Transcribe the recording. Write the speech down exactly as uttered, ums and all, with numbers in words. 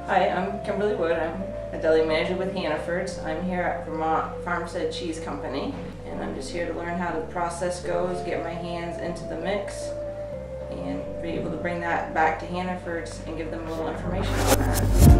Hi, I'm Kimberly Wood. I'm a deli manager with Hannaford's. I'm here at Vermont Farmstead Cheese Company, and I'm just here to learn how the process goes, get my hands into the mix, and be able to bring that back to Hannaford's and give them a little information on that.